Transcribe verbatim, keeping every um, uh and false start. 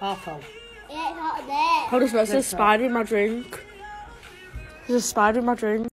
Half full. Yeah, it's hot there. Oh, there's a spider in my drink. There's a spider in my drink.